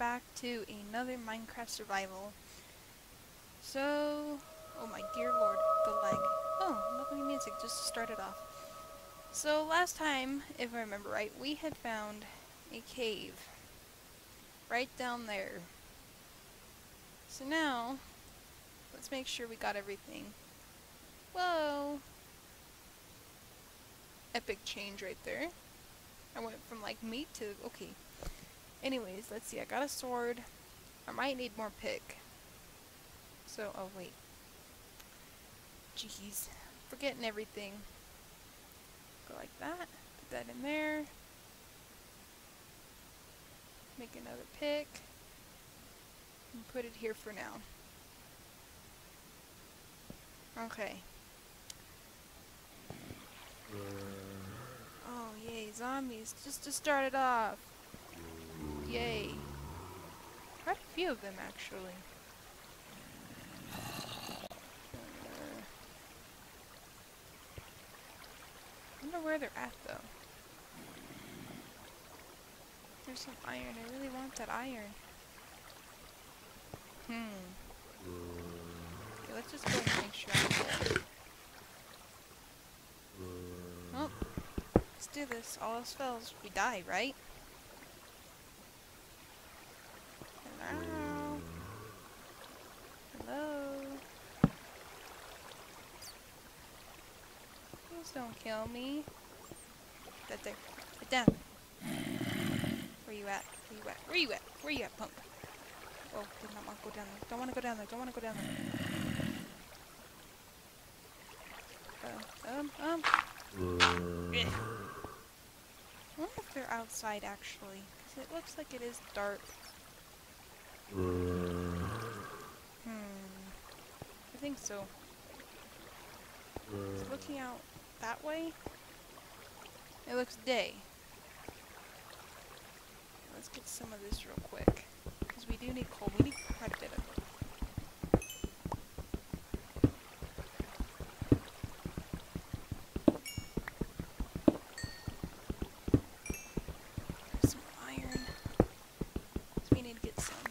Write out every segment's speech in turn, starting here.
Back to another Minecraft survival. So, oh my dear lord, the lag. Oh, lovely music just to start it off. So last time, if I remember right, we had found a cave right down there. So now, let's make sure we got everything. Whoa! Epic change right there. I went from like meat to, okay. Anyways, let's see, I got a sword. I might need more pick. So, oh wait. Jeez. Forgetting everything. Go like that. Put that in there. Make another pick. And put it here for now. Okay. Oh yay, zombies, just to start it off. Yay. Quite a few of them, actually. Wonder where they're at, though. There's some iron. I really want that iron. Okay, let's just go and make sure I'm there. Oh. Let's do this. All else fails. We die, right? Don't kill me. That's there. Get down. Where you at? Where you at? Where you at? Where you at, punk? Oh, did not want to go down there. Don't want to go down there. Don't want to go down there. I wonder if they're outside, actually. Because it looks like it is dark. I think so. So looking out that way, it looks day. Let's get some of this real quick, because we do need coal. We need quite a bit of it. Some iron, so we need to get some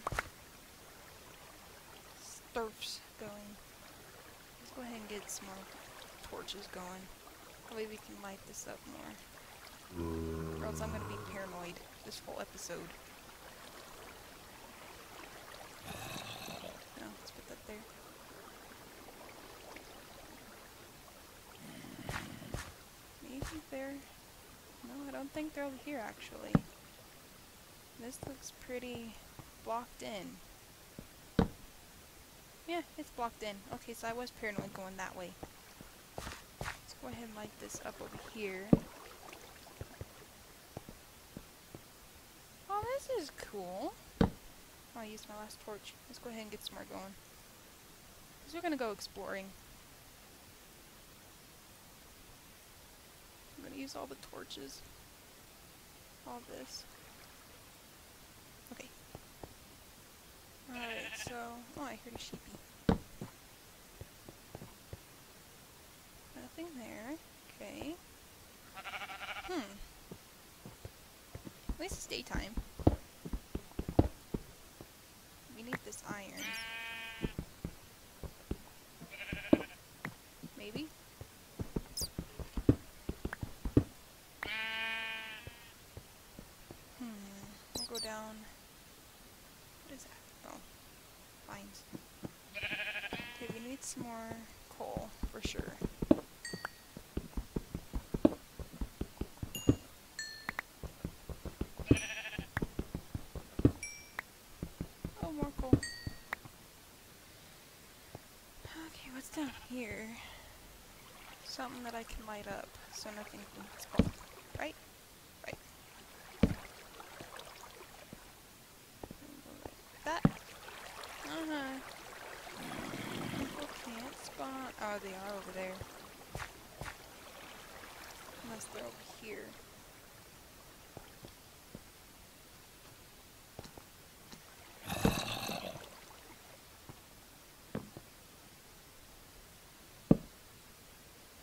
sturfs going. Let's go ahead and get some more torches going. That way we can light this up more. Or else I'm going to be paranoid this whole episode. No, let's put that there. Maybe they're... No, I don't think they're over here, actually. This looks pretty blocked in. Yeah, it's blocked in. Okay, so I was paranoid going that way. Go ahead and light this up over here. Oh, this is cool. I'll use my last torch. Let's go ahead and get some more going. Because we're going to go exploring. I'm going to use all the torches. All this. Okay. Alright, so... Oh, I heard a sheepy. Nothing there. Okay. At least it's daytime. We need this iron. Maybe? We'll go down. What is that? Oh. Vines. Okay, we need some more coal, for sure. Down here, something that I can light up, so nothing can explode. Right? Right. Like that. People can't spawn. Oh, they are over there. Unless they're over here.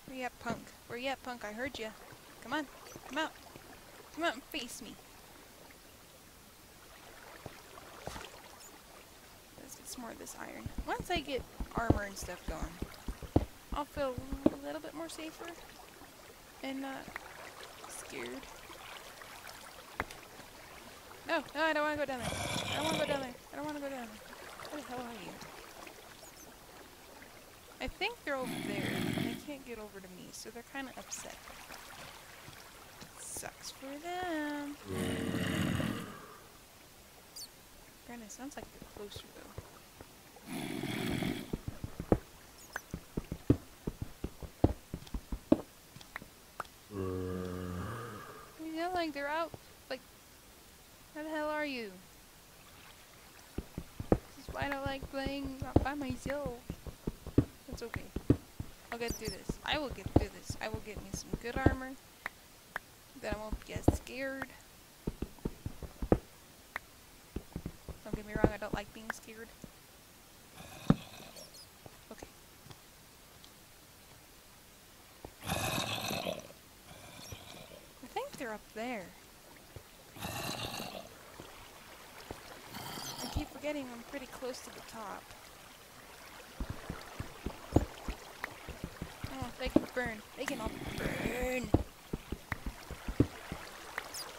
Where you at, punk? Where you at, punk? I heard you. Come on. Come out. Come out and face me. lots more of this iron. Once I get armor and stuff going, I'll feel a little bit more safer and not scared. No, no, I don't want to go down there. I don't want to go down there. I don't want to go down there. Where the hell are you? I think they're over there, and they can't get over to me, so they're kind of upset. Sucks for them. Granted, it sounds like they're closer, though. You know, like, they're out. Like, where the hell are you? This is why I don't like playing by myself. That's okay. I'll get through this. I will get through this. I will get me some good armor. Then I won't get scared. Don't get me wrong, I don't like being scared. Okay. I think they're up there. I keep forgetting I'm pretty close to the top. They can burn. They can all burn.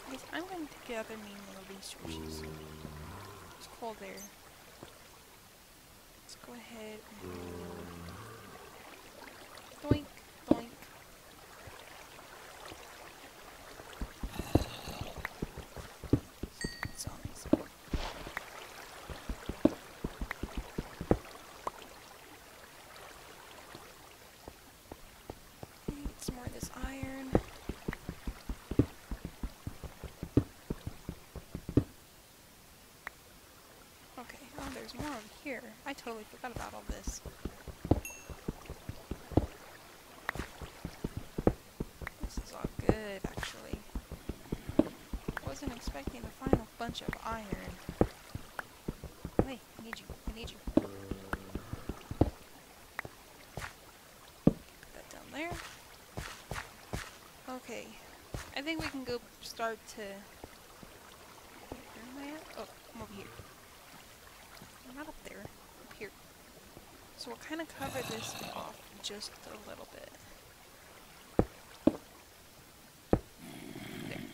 Because I'm going to gather me more resources. It's cold there. Let's go ahead and... Doink, doink. Zombies. There's more over here. I totally forgot about all this. This is all good, actually. Wasn't expecting to find a bunch of iron. Hey, I need you. I need you. Put that down there. Okay. I think we can go start to... Where am I at? Oh, I'm over here. Not up there, up here. So we'll kind of cover this off just a little bit. There.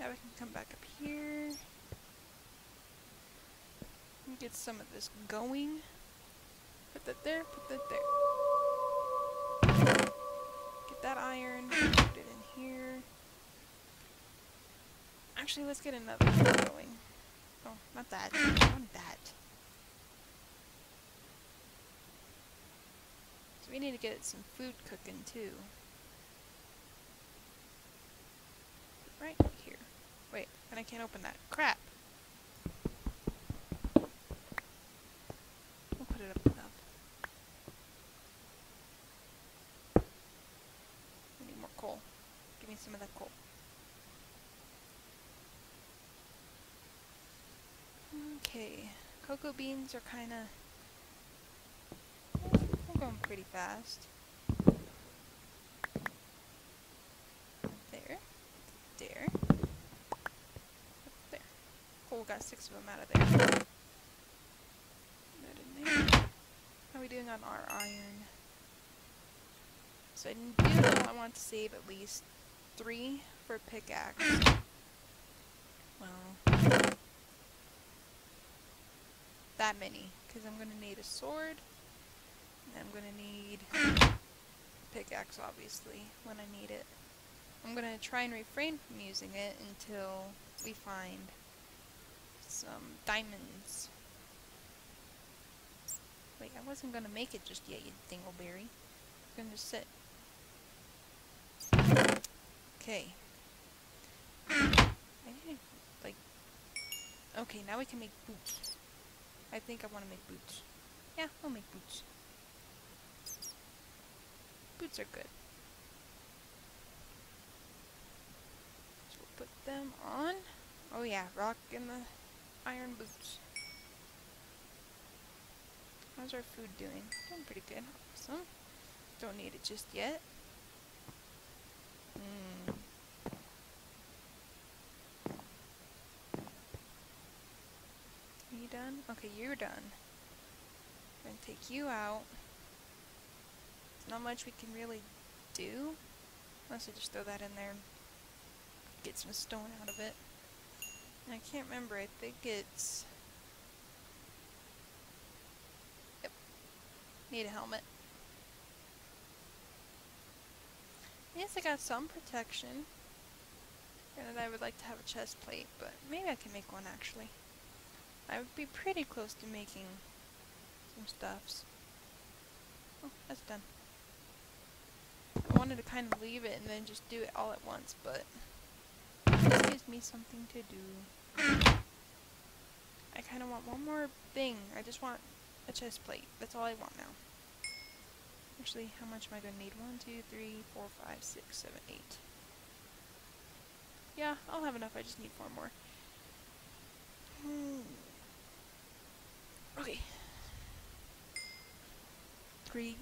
Now we can come back up here. And get some of this going. Put that there, put that there. Get that iron, put it in here. Actually, let's get another one going. Oh, not that. I want that. So we need to get some food cooking, too. Right here. Wait, and I can't open that. Crap! We'll put it up above. I need more coal. Give me some of that coal. Okay, cocoa beans are kind of... We're going pretty fast. There. There. There. Oh, we got 6 of them out of there. That in there. How are we doing on our iron? So I do know I want to save at least 3 for pickaxe. Well... that many, because I'm gonna need a sword and I'm gonna need a pickaxe, obviously, when I need it. I'm gonna try and refrain from using it until we find some diamonds. Wait, I wasn't gonna make it just yet, you dingleberry. I'm gonna just sit. Okay. I need to, like, okay, now we can make boots. I think I want to make boots. Yeah, I'll make boots. Boots are good. So we'll put them on. Oh yeah, rock and the iron boots. How's our food doing? Doing pretty good. Awesome. Don't need it just yet. done? Okay, you're done. We're gonna take you out. There's not much we can really do. Unless I just throw that in there. Get some stone out of it. And I can't remember, I think it's... Yep. Need a helmet. Yes, I got some protection. Granted, I would like to have a chest plate, but maybe I can make one, actually. I would be pretty close to making some stuffs. Oh, that's done. I wanted to kind of leave it and then just do it all at once, but... This gives me something to do. I kind of want one more thing. I just want a chest plate. That's all I want now. Actually, how much am I going to need? 1, 2, 3, 4, 5, 6, 7, 8. Yeah, I'll have enough. I just need 4 more. Okay. 3.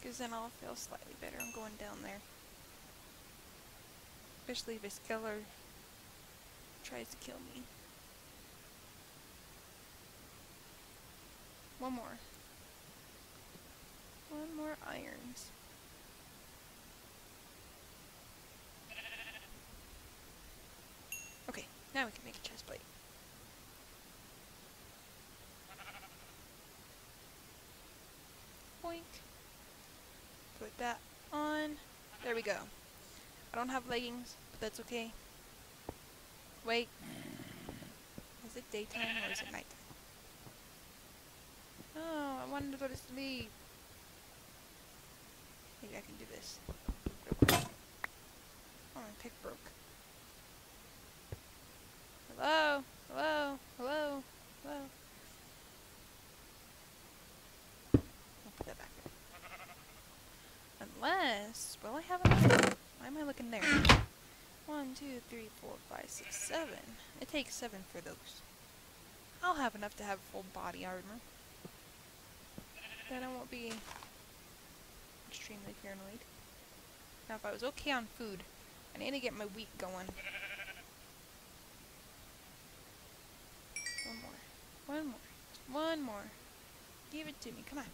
Because then I'll feel slightly better. I'm going down there. Especially if a Skeller tries to kill me. 1 more. 1 more irons. Okay, now we can make a chest plate. Boink. Put that on. There we go. I don't have leggings, but that's okay. Wait. Is it daytime or is it nighttime? No, I wanted to go to sleep. Maybe I can do this. Oh, my pick broke. Hello? Hello? Hello? Hello? I'll put that back there. Unless... Well, I have a... Why am I looking there? 1, 2, 3, 4, 5, 6, 7. It takes 7 for those. I'll have enough to have full body armor. Then I won't be extremely paranoid. Now, if I was okay on food, I need to get my wheat going. 1 more. 1 more. 1 more. Give it to me. Come on.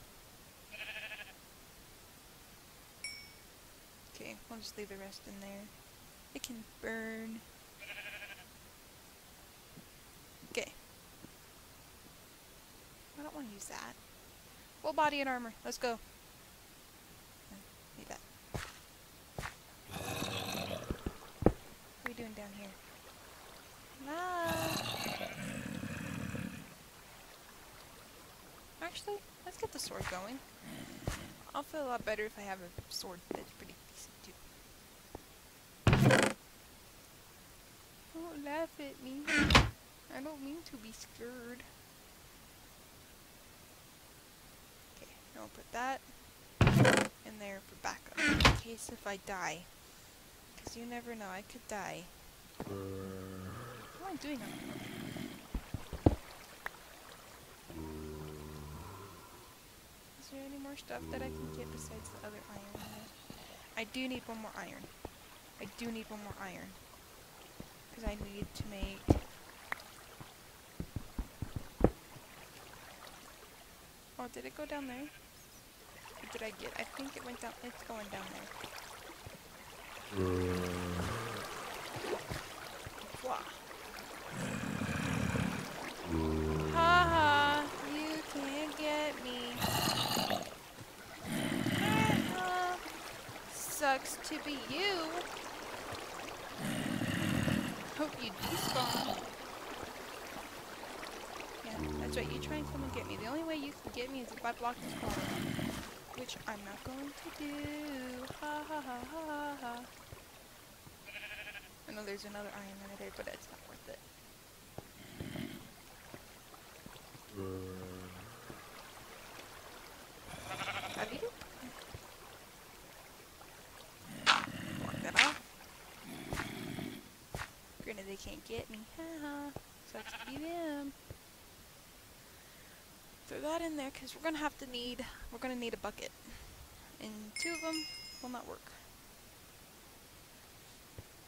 Okay, we'll just leave the rest in there. It can burn. Okay. I don't want to use that. Full body and armor. Let's go. Need that. What are we doing down here? Hello? Actually, let's get the sword going. I'll feel a lot better if I have a sword that's pretty decent too. Don't laugh at me. I don't mean to be scared. I'll put that in there for backup, in case if I die. Because you never know, I could die. What am I doing? Is there any more stuff that I can get besides the other iron? I do need 1 more iron. I do need 1 more iron. Because I need to make... Oh, did it go down there? What did I get? I think it went down. It's going down there. Wow. Haha, you can't get me. Haha, sucks to be you. Hope you despawn. Yeah, that's right. You try and come and get me. The only way you can get me is if I block this corner, which I'm not going to do. Ha ha ha ha ha. I know there's another iron over there, but it's not worth it. Have you? Block that off. Granted, they can't get me. Ha ha. Sucks to be them. Throw that in there because we're gonna need a bucket, and 2 of them will not work.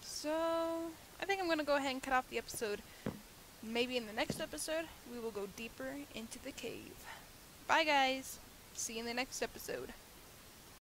So I think I'm going to go ahead and cut off the episode. Maybe in the next episode, we will go deeper into the cave. Bye, guys. See you in the next episode.